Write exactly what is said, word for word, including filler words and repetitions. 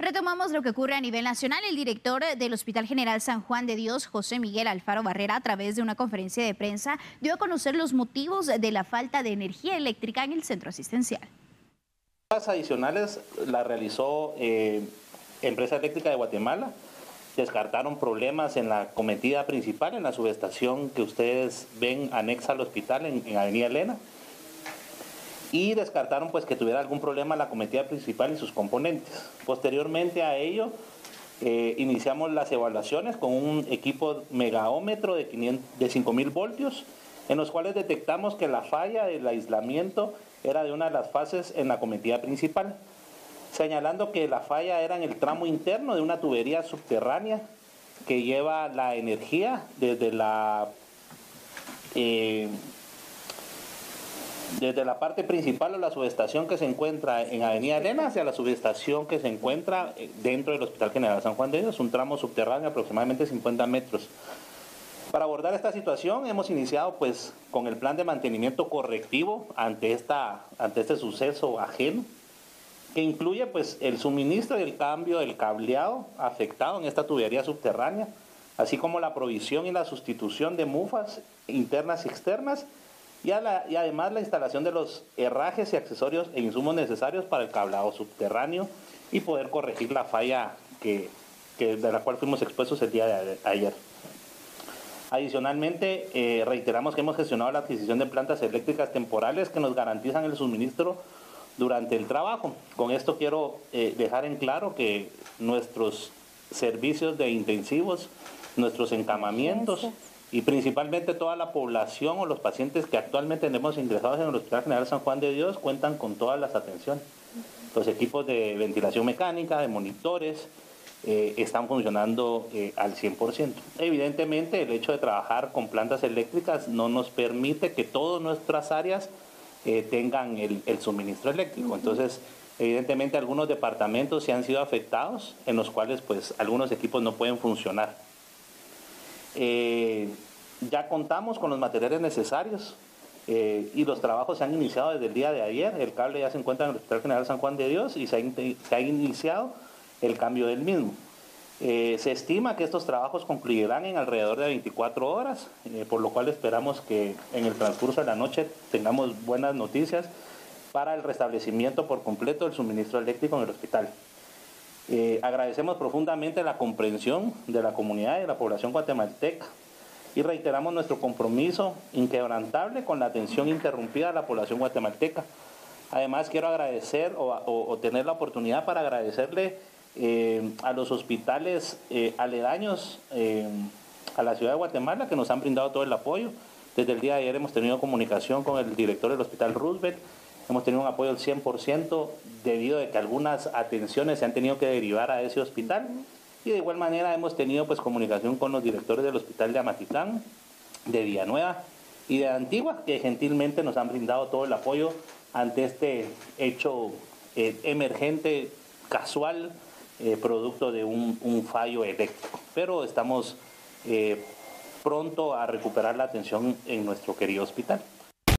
Retomamos lo que ocurre a nivel nacional. El director del Hospital General San Juan de Dios, José Miguel Alfaro Barrera, a través de una conferencia de prensa, dio a conocer los motivos de la falta de energía eléctrica en el centro asistencial. Las adicionales las realizó eh, Empresa Eléctrica de Guatemala. Descartaron problemas en la cometida principal, en la subestación que ustedes ven anexa al hospital en, en Avenida Elena. Y descartaron pues que tuviera algún problema la cometida principal y sus componentes. Posteriormente a ello, eh, iniciamos las evaluaciones con un equipo megaómetro de, de cinco mil voltios, en los cuales detectamos que la falla del aislamiento era de una de las fases en la cometida principal, señalando que la falla era en el tramo interno de una tubería subterránea que lleva la energía desde la... Eh, desde la parte principal o la subestación que se encuentra en Avenida Elena hacia la subestación que se encuentra dentro del Hospital General San Juan de Dios, un tramo subterráneo de aproximadamente cincuenta metros. Para abordar esta situación hemos iniciado pues con el plan de mantenimiento correctivo ante, esta, ante este suceso ajeno, que incluye pues el suministro y el cambio del cableado afectado en esta tubería subterránea, así como la provisión y la sustitución de mufas internas y externas, Y, la, y además la instalación de los herrajes y accesorios e insumos necesarios para el cableado subterráneo y poder corregir la falla que, que de la cual fuimos expuestos el día de ayer. Adicionalmente, eh, reiteramos que hemos gestionado la adquisición de plantas eléctricas temporales que nos garantizan el suministro durante el trabajo. Con esto quiero eh, dejar en claro que nuestros servicios de intensivos, nuestros encamamientos y principalmente toda la población o los pacientes que actualmente tenemos ingresados en el Hospital General San Juan de Dios cuentan con todas las atenciones. Los equipos de ventilación mecánica, de monitores, eh, están funcionando eh, al cien por ciento. Evidentemente, el hecho de trabajar con plantas eléctricas no nos permite que todas nuestras áreas eh, tengan el, el suministro eléctrico. Entonces, evidentemente, algunos departamentos se han sido afectados, en los cuales pues algunos equipos no pueden funcionar. Eh, ya contamos con los materiales necesarios eh, y los trabajos se han iniciado desde el día de ayer. El cable ya se encuentra en el Hospital General San Juan de Dios y se ha, in se ha iniciado el cambio del mismo. Eh, se estima que estos trabajos concluirán en alrededor de veinticuatro horas, eh, por lo cual esperamos que en el transcurso de la noche tengamos buenas noticias para el restablecimiento por completo del suministro eléctrico en el hospital. Eh, agradecemos profundamente la comprensión de la comunidad y de la población guatemalteca y reiteramos nuestro compromiso inquebrantable con la atención interrumpida a la población guatemalteca. Además, quiero agradecer o, o, o tener la oportunidad para agradecerle eh, a los hospitales eh, aledaños eh, a la ciudad de Guatemala que nos han brindado todo el apoyo. Desde el día de ayer hemos tenido comunicación con el director del Hospital Roosevelt. Hemos tenido un apoyo del cien por ciento debido a que algunas atenciones se han tenido que derivar a ese hospital. Y de igual manera hemos tenido pues comunicación con los directores del hospital de Amatitán, de Villanueva y de Antigua, que gentilmente nos han brindado todo el apoyo ante este hecho eh, emergente, casual, eh, producto de un, un fallo eléctrico. Pero estamos eh, pronto a recuperar la atención en nuestro querido hospital.